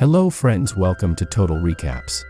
Hello friends, welcome to Total Recaps.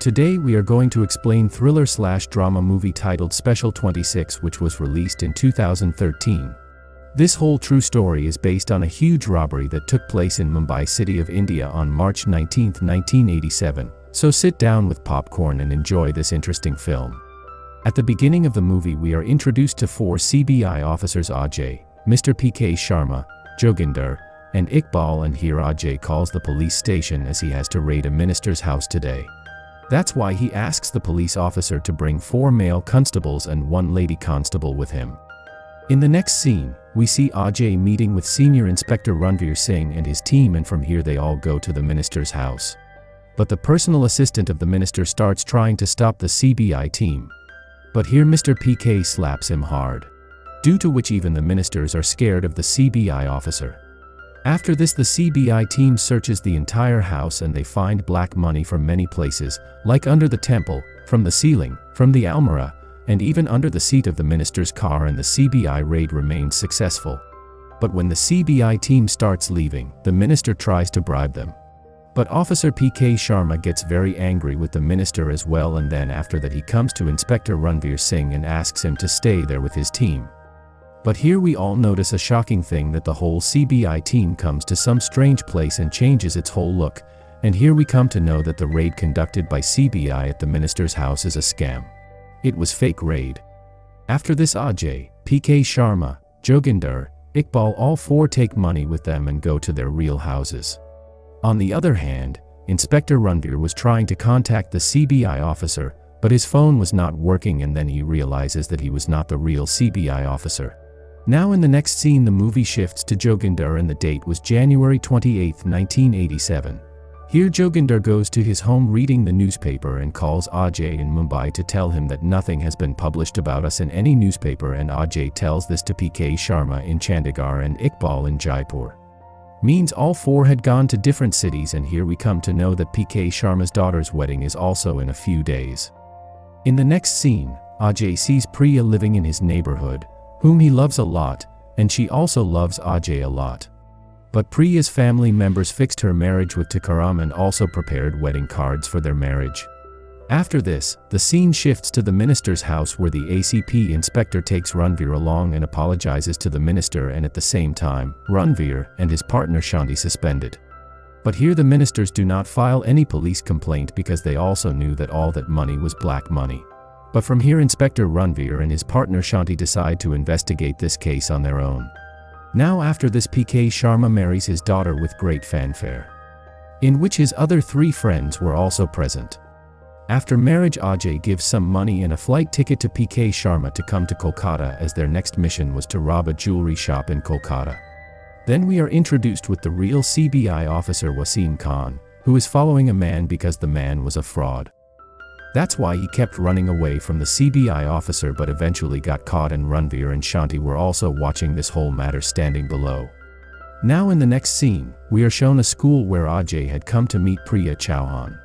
Today we are going to explain thriller/drama movie titled Special 26, which was released in 2013. This whole true story is based on a huge robbery that took place in Mumbai city of India on March 19, 1987, so sit down with popcorn and enjoy this interesting film. At the beginning of the movie we are introduced to four CBI officers: Ajay, Mr. PK Sharma, Joginder, and Iqbal, and here Ajay calls the police station as he has to raid a minister's house today. That's why he asks the police officer to bring four male constables and one lady constable with him. In the next scene, we see Ajay meeting with Senior Inspector Ranveer Singh and his team, and from here they all go to the minister's house. But the personal assistant of the minister starts trying to stop the CBI team. But here Mr. PK slaps him hard, due to which even the ministers are scared of the CBI officer. After this, the CBI team searches the entire house and they find black money from many places, like under the temple, from the ceiling, from the almirah, and even under the seat of the minister's car, and the CBI raid remains successful. But when the CBI team starts leaving, the minister tries to bribe them. But Officer PK Sharma gets very angry with the minister as well, and then after that he comes to Inspector Ranveer Singh and asks him to stay there with his team. But here we all notice a shocking thing, that the whole CBI team comes to some strange place and changes its whole look, and here we come to know that the raid conducted by CBI at the minister's house is a scam. It was fake raid. After this, Ajay, PK Sharma, Joginder, Iqbal, all four take money with them and go to their real houses. On the other hand, Inspector Ranveer was trying to contact the CBI officer, but his phone was not working, and then he realizes that he was not the real CBI officer. Now in the next scene the movie shifts to Joginder, and the date was January 28, 1987. Here Joginder goes to his home reading the newspaper and calls Ajay in Mumbai to tell him that nothing has been published about us in any newspaper, and Ajay tells this to PK Sharma in Chandigarh and Iqbal in Jaipur. Means all four had gone to different cities, and here we come to know that PK Sharma's daughter's wedding is also in a few days. In the next scene, Ajay sees Priya living in his neighborhood, whom he loves a lot, and she also loves Ajay a lot. But Priya's family members fixed her marriage with Takaram and also prepared wedding cards for their marriage. After this, the scene shifts to the minister's house, where the ACP inspector takes Ranveer along and apologizes to the minister, and at the same time, Ranveer and his partner Shanti suspended. But here the ministers do not file any police complaint because they also knew that all that money was black money. But from here Inspector Ranveer and his partner Shanti decide to investigate this case on their own. Now after this, PK Sharma marries his daughter with great fanfare, in which his other three friends were also present. After marriage, Ajay gives some money and a flight ticket to PK Sharma to come to Kolkata, as their next mission was to rob a jewelry shop in Kolkata. Then we are introduced with the real CBI officer Wasim Khan, who is following a man because the man was a fraud. That's why he kept running away from the CBI officer, but eventually got caught, and Ranveer and Shanti were also watching this whole matter standing below. Now in the next scene, we are shown a school where Ajay had come to meet Priya Chauhan.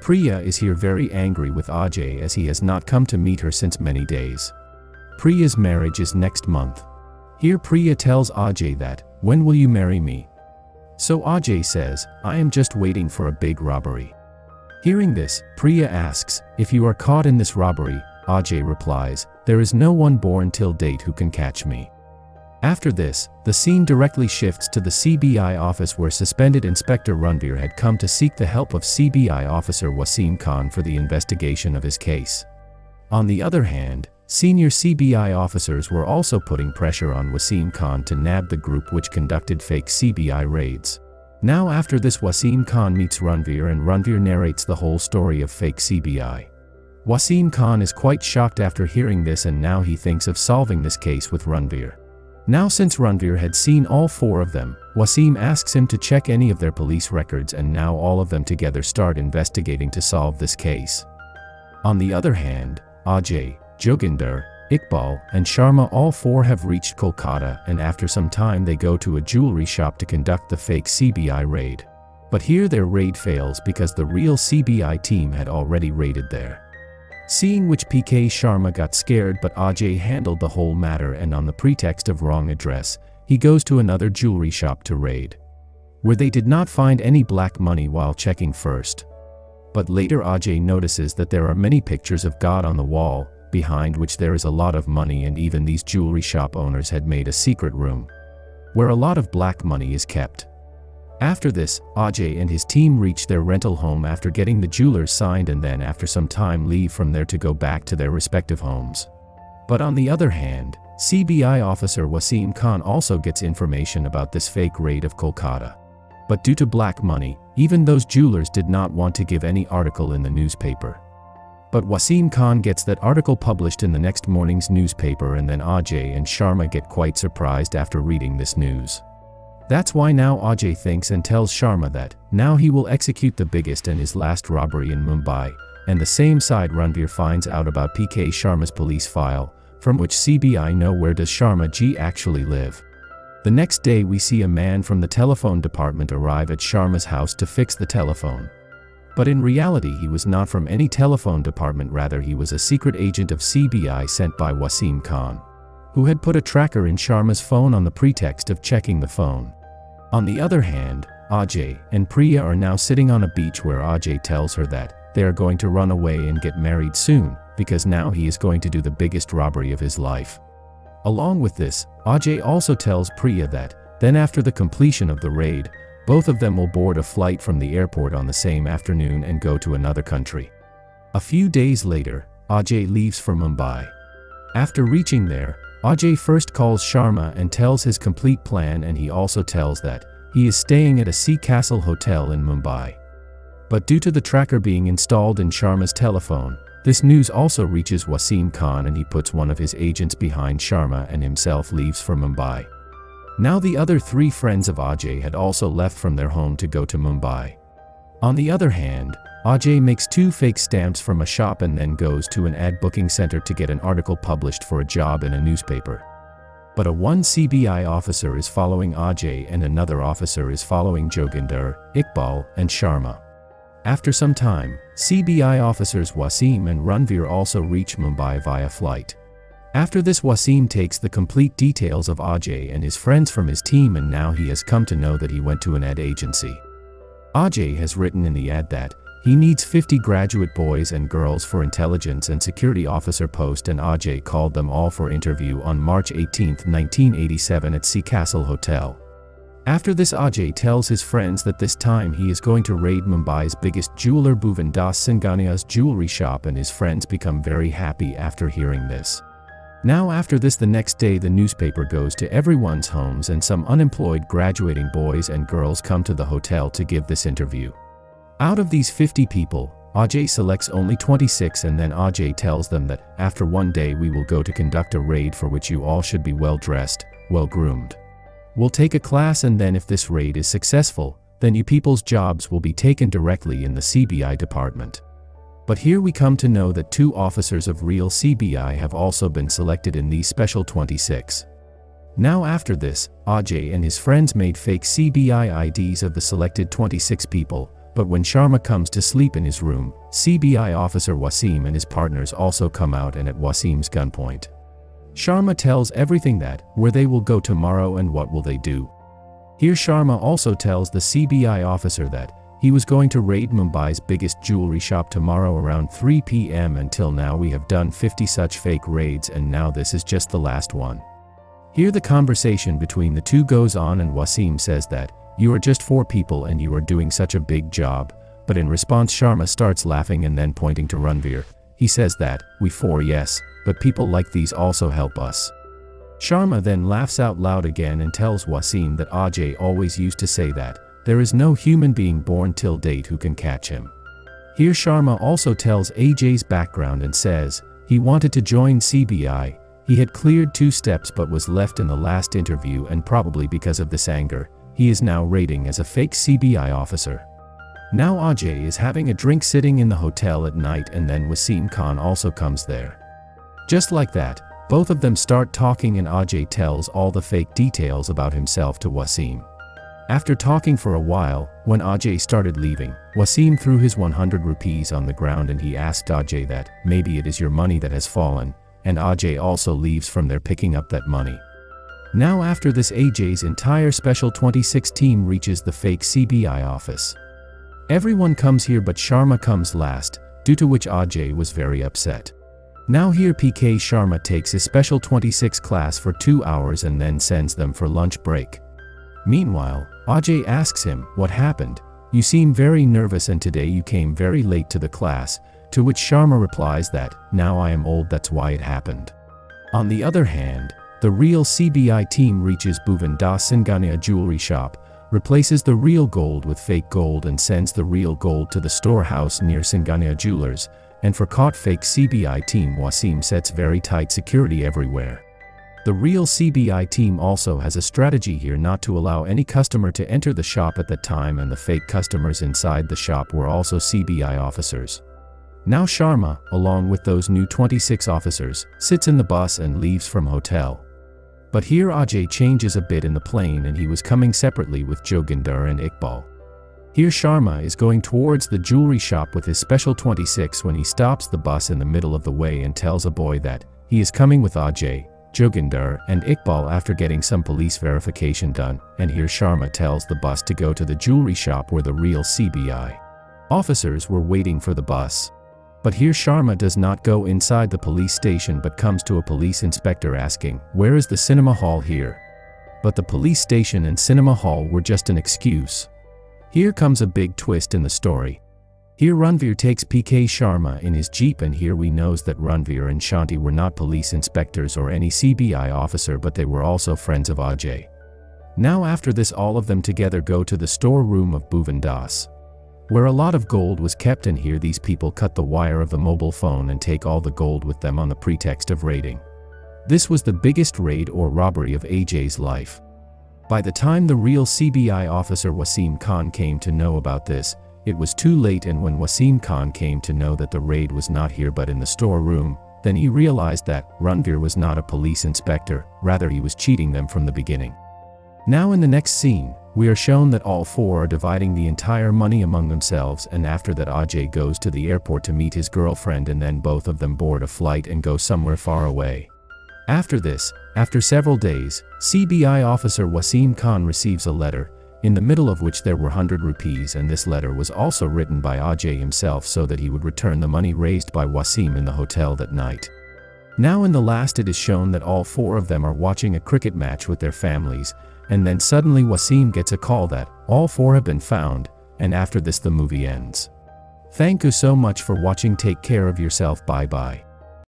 Priya is here very angry with Ajay as he has not come to meet her since many days. Priya's marriage is next month. Here Priya tells Ajay that, "When will you marry me?" So Ajay says, "I am just waiting for a big robbery." Hearing this, Priya asks, "If you are caught in this robbery?" Ajay replies, "There is no one born till date who can catch me." After this, the scene directly shifts to the CBI office, where suspended Inspector Ranveer had come to seek the help of CBI officer Wasim Khan for the investigation of his case. On the other hand, senior CBI officers were also putting pressure on Wasim Khan to nab the group which conducted fake CBI raids. Now after this, Wasim Khan meets Ranveer, and Ranveer narrates the whole story of fake CBI. Wasim Khan is quite shocked after hearing this, and now he thinks of solving this case with Ranveer. Now since Ranveer had seen all four of them, Wasim asks him to check any of their police records, and now all of them together start investigating to solve this case. On the other hand, Ajay, Joginder, Iqbal, and Sharma, all four have reached Kolkata, and after some time they go to a jewelry shop to conduct the fake CBI raid. But here their raid fails because the real CBI team had already raided there. Seeing which, PK Sharma got scared, but Ajay handled the whole matter, and on the pretext of wrong address, he goes to another jewelry shop to raid. where they did not find any black money while checking first. But later Ajay notices that there are many pictures of God on the wall, behind which there is a lot of money, and even these jewelry shop owners had made a secret room where a lot of black money is kept. After this, Ajay and his team reach their rental home after getting the jewelers signed, and then after some time leave from there to go back to their respective homes. But on the other hand, CBI officer Wasim Khan also gets information about this fake raid of Kolkata. But due to black money, even those jewelers did not want to give any article in the newspaper. But Wasim Khan gets that article published in the next morning's newspaper, and then Ajay and Sharma get quite surprised after reading this news. That's why now Ajay thinks and tells Sharma that now he will execute the biggest and his last robbery in Mumbai, and the same side Ranveer finds out about PK Sharma's police file, from which CBI know where does Sharma Ji actually live. The next day we see a man from the telephone department arrive at Sharma's house to fix the telephone. But in reality he was not from any telephone department, rather he was a secret agent of CBI sent by Wasim Khan, who had put a tracker in Sharma's phone on the pretext of checking the phone. On the other hand, Ajay and Priya are now sitting on a beach where Ajay tells her that they are going to run away and get married soon, because now he is going to do the biggest robbery of his life. Along with this, Ajay also tells Priya that then after the completion of the raid, both of them will board a flight from the airport on the same afternoon and go to another country. A few days later, Ajay leaves for Mumbai. After reaching there, Ajay first calls Sharma and tells his complete plan, and he also tells that he is staying at a Sea Castle hotel in Mumbai. But due to the tracker being installed in Sharma's telephone, this news also reaches Wasim Khan, and he puts one of his agents behind Sharma and himself leaves for Mumbai. Now the other three friends of Ajay had also left from their home to go to Mumbai. On the other hand, Ajay makes 2 fake stamps from a shop and then goes to an ad booking center to get an article published for a job in a newspaper. But one CBI officer is following Ajay and another officer is following Joginder, Iqbal, and Sharma. After some time, CBI officers Wasim and Ranveer also reach Mumbai via flight. After this, Wasim takes the complete details of Ajay and his friends from his team, and now he has come to know that he went to an ad agency. Ajay has written in the ad that he needs 50 graduate boys and girls for intelligence and security officer post, and Ajay called them all for interview on March 18, 1987 at Sea Castle Hotel. After this, Ajay tells his friends that this time he is going to raid Mumbai's biggest jeweler Bhuvan Das Singhania's jewelry shop, and his friends become very happy after hearing this. Now after this, the next day the newspaper goes to everyone's homes and some unemployed graduating boys and girls come to the hotel to give this interview. Out of these 50 people, Ajay selects only 26, and then Ajay tells them that, after one day we will go to conduct a raid for which you all should be well dressed, well groomed. We'll take a class, and then if this raid is successful, then you people's jobs will be taken directly in the CBI department. But here we come to know that 2 officers of real CBI have also been selected in these Special 26. Now after this, Ajay and his friends made fake CBI IDs of the selected 26 people, but when Sharma comes to sleep in his room, CBI officer Wasim and his partners also come out and at Wasim's gunpoint. Sharma tells everything that, where they will go tomorrow and what will they do. Here Sharma also tells the CBI officer that he was going to raid Mumbai's biggest jewelry shop tomorrow around 3 PM until now we have done 50 such fake raids and now this is just the last one. Here the conversation between the 2 goes on and Wasim says that, you are just 4 people and you are doing such a big job, but in response Sharma starts laughing and then pointing to Ranveer. He says that, we 4 yes, but people like these also help us. Sharma then laughs out loud again and tells Wasim that Ajay always used to say that, there is no human being born till date who can catch him. Here Sharma also tells Ajay's background and says, he wanted to join CBI, he had cleared 2 steps but was left in the last interview and probably because of this anger, he is now raiding as a fake CBI officer. Now Ajay is having a drink sitting in the hotel at night and then Wasim Khan also comes there. Just like that, both of them start talking and Ajay tells all the fake details about himself to Wasim. After talking for a while, when Ajay started leaving, Wasim threw his 100 rupees on the ground and he asked Ajay that, maybe it is your money that has fallen, and Ajay also leaves from there picking up that money. Now after this, AJ's entire Special 26 team reaches the fake CBI office. Everyone comes here but Sharma comes last, due to which Ajay was very upset. Now here PK Sharma takes his Special 26 class for 2 hours and then sends them for lunch break. Meanwhile, Ajay asks him, "What happened? You seem very nervous and today you came very late to the class," to which Sharma replies that, "Now I am old, that's why it happened." On the other hand, the real CBI team reaches Bhuvan Das Singhania jewelry shop, replaces the real gold with fake gold and sends the real gold to the storehouse near Singhania Jewelers, and for caught fake CBI team Wasim sets very tight security everywhere. The real CBI team also has a strategy here not to allow any customer to enter the shop at the time, and the fake customers inside the shop were also CBI officers. Now Sharma, along with those new 26 officers, sits in the bus and leaves from hotel. But here Ajay changes a bit in the plane and he was coming separately with Joginder and Iqbal. Here Sharma is going towards the jewelry shop with his Special 26 when he stops the bus in the middle of the way and tells a boy that he is coming with Ajay, Joginder and Iqbal after getting some police verification done, and here Sharma tells the bus to go to the jewelry shop where the real CBI officers were waiting for the bus. But here Sharma does not go inside the police station but comes to a police inspector asking, "Where is the cinema hall here?" But the police station and cinema hall were just an excuse. Here comes a big twist in the story. Here Ranveer takes PK Sharma in his jeep, and here we know that Ranveer and Shanti were not police inspectors or any CBI officer, but they were also friends of Ajay. Now after this, all of them together go to the storeroom of Bhuvan Das, where a lot of gold was kept, and here these people cut the wire of the mobile phone and take all the gold with them on the pretext of raiding. This was the biggest raid or robbery of Ajay's life. By the time the real CBI officer Wasim Khan came to know about this, it was too late, and when Wasim Khan came to know that the raid was not here but in the storeroom, then he realized that Ranveer was not a police inspector, rather he was cheating them from the beginning. Now in the next scene, we are shown that all four are dividing the entire money among themselves, and after that Ajay goes to the airport to meet his girlfriend, and then both of them board a flight and go somewhere far away. After this, after several days, CBI officer Wasim Khan receives a letter, in the middle of which there were 100 rupees, and this letter was also written by Ajay himself so that he would return the money raised by Wasim in the hotel that night. Now in the last, it is shown that all four of them are watching a cricket match with their families, and then suddenly Wasim gets a call that all four have been found, and after this the movie ends. Thank you so much for watching. Take care of yourself. Bye bye.